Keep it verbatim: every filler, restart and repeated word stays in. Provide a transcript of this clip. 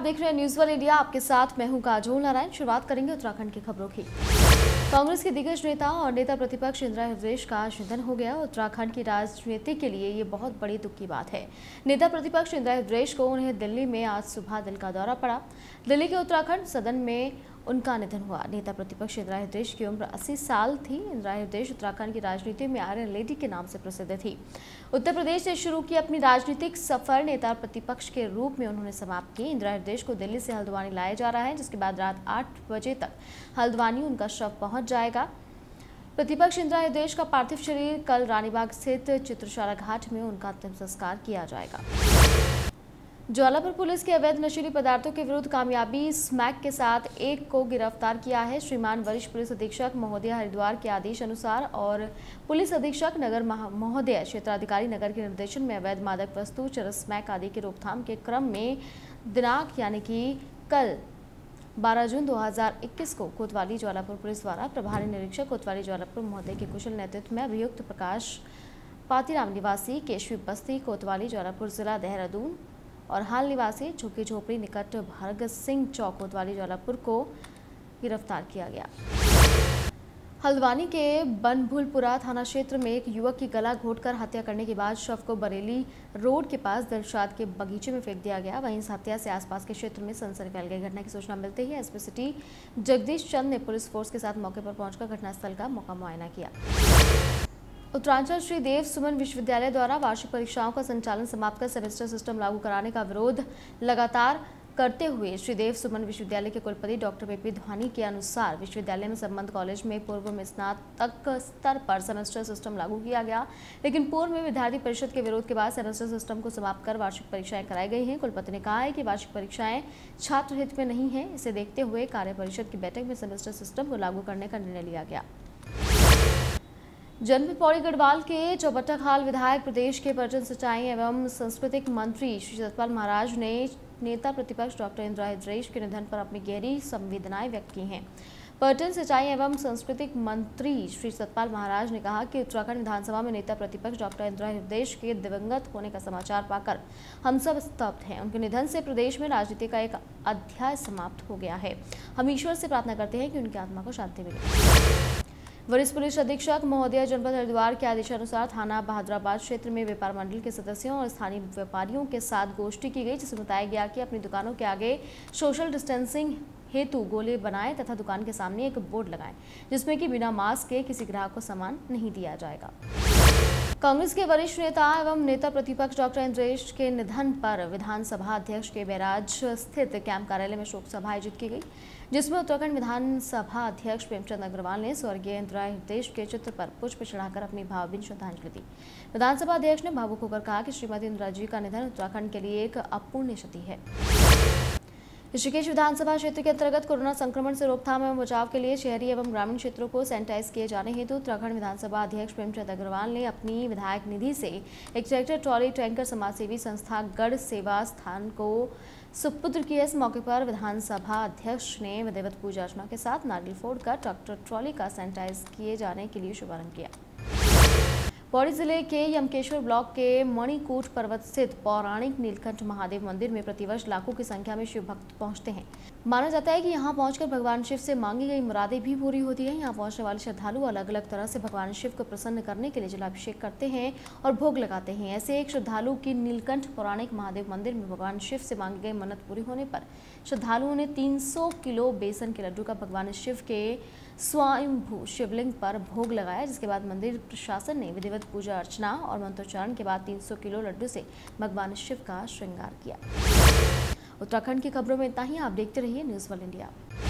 आप देख रहे हैं न्यूज़ वर्ल्ड इंडिया, आपके साथ मैं हूं काजोल नारायण। शुरुआत करेंगे उत्तराखंड की खबरों की। कांग्रेस के दिग्गज नेता और नेता प्रतिपक्ष इंदिरा हृदयेश का निधन हो गया। उत्तराखंड की राजनीति के लिए ये बहुत बड़ी दुख की बात है। नेता प्रतिपक्ष इंदिरा हृदयेश को उन्हें दिल्ली में आज सुबह दिल का दौरा पड़ा। दिल्ली के उत्तराखंड सदन में उनका निधन हुआ। नेता प्रतिपक्ष इंदिरा हृदयेश की उम्र अस्सी साल थी। इंदिरा हृदयेश उत्तराखंड की राजनीति में आयरन लेडी के नाम से प्रसिद्ध थी। उत्तर प्रदेश से शुरू की अपनी राजनीतिक सफर नेता प्रतिपक्ष के रूप में उन्होंने समाप्त की। इंदिरा हृदयेश को दिल्ली से हल्द्वानी लाया जा रहा है, जिसके बाद रात आठ बजे तक हल्द्वानी उनका शव पहुँच जाएगा। प्रतिपक्ष इंदिरा हृदयेश का पार्थिव शरीर कल रानीबाग स्थित चित्रशाला घाट में उनका अंतिम संस्कार किया जाएगा। ज्वालापुर पुलिस के अवैध नशीली पदार्थों के विरुद्ध कामयाबी स्मैक के साथ एक को गिरफ्तार किया है। श्रीमान वरिष्ठ पुलिस अधीक्षक महोदय हरिद्वार के आदेश अनुसार और पुलिस अधीक्षक नगर महोदय क्षेत्राधिकारी नगर के निर्देशन में अवैध मादक वस्तु चरस स्मैक आदि की रोकथाम के क्रम में दिनांक यानी कि कल बारह जून दो हज़ार इक्कीस को कोतवाली ज्वालापुर पुलिस द्वारा प्रभारी निरीक्षक कोतवाली ज्वालापुर महोदय के कुशल नेतृत्व में अभियुक्त प्रकाश पातीराम निवासी केशवी बस्ती कोतवाली ज्वालापुर जिला देहरादून और हाल निवासी झुकी झोपड़ी निकट भगत सिंह चौक कोतवाली ज्वालापुर को गिरफ्तार किया गया। हल्द्वानी के बनभूलपुरा थाना क्षेत्र में एक युवक की गला घोटकर हत्या करने के बाद शव को बरेली रोड के पास दिलशाद के बगीचे में फेंक दिया गया। वहीं इस हत्या से आसपास के क्षेत्र में सनसनी फैल गई। घटना की सूचना मिलते ही एसपी सिटी जगदीश चंद ने पुलिस फोर्स के साथ मौके पर पहुंचकर घटनास्थल का मौका मुआयना किया। उत्तरांचल श्रीदेव सुमन विश्वविद्यालय द्वारा वार्षिक परीक्षाओं का संचालन समाप्त कर सेमेस्टर सिस्टम लागू कराने का विरोध लगातार करते हुए श्रीदेव सुमन विश्वविद्यालय के कुलपति डॉक्टर वे पी धोनी के अनुसार विश्वविद्यालय में संबद्ध कॉलेज में पूर्व में स्नातक स्तर पर सेमेस्टर सिस्टम लागू किया गया, लेकिन पूर्व में विद्यार्थी परिषद के विरोध के बाद सेमेस्टर सिस्टम को समाप्त कर वार्षिक परीक्षाएं कराई गई हैं। कुलपति ने कहा है कि वार्षिक परीक्षाएं छात्र हित में नहीं है। इसे देखते हुए कार्य परिषद की बैठक में सेमेस्टर सिस्टम को लागू करने का निर्णय लिया गया। जन्म पौड़ी गढ़वाल के चौबट्टा खाल विधायक प्रदेश के पर्यटन सिंचाई एवं सांस्कृतिक मंत्री श्री सतपाल महाराज ने नेता प्रतिपक्ष डॉक्टर इंदिरा हृदयेश के निधन पर अपनी गहरी संवेदनाएं व्यक्त की हैं। पर्यटन सिंचाई एवं सांस्कृतिक मंत्री श्री सतपाल महाराज ने कहा कि उत्तराखंड विधानसभा में नेता प्रतिपक्ष डॉक्टर इंदिरा हृदयेश के दिवंगत होने का समाचार पाकर हम सब स्तब्ध हैं। उनके निधन से प्रदेश में राजनीति का एक अध्याय समाप्त हो गया है। हम ईश्वर से प्रार्थना करते हैं कि उनकी आत्मा को शांति मिले। वरिष्ठ पुलिस अधीक्षक महोदय जनपद हरिद्वार के आदेशानुसार थाना बहादुराबाद क्षेत्र में व्यापार मंडल के सदस्यों और स्थानीय व्यापारियों के साथ गोष्ठी की गई, जिसमें बताया गया कि अपनी दुकानों के आगे सोशल डिस्टेंसिंग हेतु गोले बनाएं तथा दुकान के सामने एक बोर्ड लगाएं, जिसमें कि बिना मास्क के किसी ग्राहक को सामान नहीं दिया जाएगा। कांग्रेस के वरिष्ठ नेता एवं नेता प्रतिपक्ष डॉक्टर हृदयेश के निधन पर विधानसभा अध्यक्ष के बैराज स्थित कैंप कार्यालय में शोक सभा आयोजित की गई, जिसमें उत्तराखंड विधानसभा अध्यक्ष प्रेमचंद अग्रवाल ने स्वर्गीय इंदिरा हृदयेश के चित्र पर पुष्प चढ़ाकर अपनी भावभीनी श्रद्धांजलि दी। विधानसभा अध्यक्ष ने भावुक होकर कहा कि श्रीमती इंदिरा जी का निधन उत्तराखंड के लिए एक अपूर्णीय क्षति है। ऋषिकेश विधानसभा क्षेत्र के अंतर्गत कोरोना संक्रमण से रोकथाम एवं बचाव के लिए शहरी एवं ग्रामीण क्षेत्रों को सैनिटाइज किए जाने हेतु उत्तराखंड विधानसभा अध्यक्ष प्रेमचंद अग्रवाल ने अपनी विधायक निधि से एक ट्रैक्टर ट्रॉली टैंकर समाजसेवी संस्था गढ़ सेवा स्थान को सुपुत्र किया। इस मौके पर विधानसभा अध्यक्ष ने विधिवत पूजा अर्चना के साथ नारियल फोड़कर ट्रैक्टर ट्रॉली का सैनिटाइज किए जाने के लिए शुभारंभ किया। पौड़ी जिले के यमकेश्वर ब्लॉक के मणिकूट पर्वत स्थित पौराणिक नीलकंठ महादेव मंदिर में प्रतिवर्ष लाखों की संख्या में शिव भक्त पहुंचते हैं। माना जाता है कि यहां पहुंचकर भगवान शिव से मांगी गई मुरादें भी पूरी होती हैं। यहां पहुंचने वाले श्रद्धालु अलग अलग तरह से भगवान शिव को प्रसन्न करने के लिए जलाभिषेक करते हैं और भोग लगाते हैं। ऐसे एक श्रद्धालु की नीलकंठ पौराणिक महादेव मंदिर में भगवान शिव से मांगी गई मन्नत पूरी होने पर श्रद्धालुओं ने तीन सौ किलो बेसन के लड्डू का भगवान शिव के स्वयंभू शिवलिंग पर भोग लगाया, जिसके बाद मंदिर प्रशासन ने विधिवत पूजा अर्चना और मंत्रोच्चारण के बाद तीन सौ किलो लड्डू से भगवान शिव का श्रृंगार किया। उत्तराखंड की खबरों में इतना ही। आप देखते रहिए न्यूज़ वर्ल्ड इंडिया।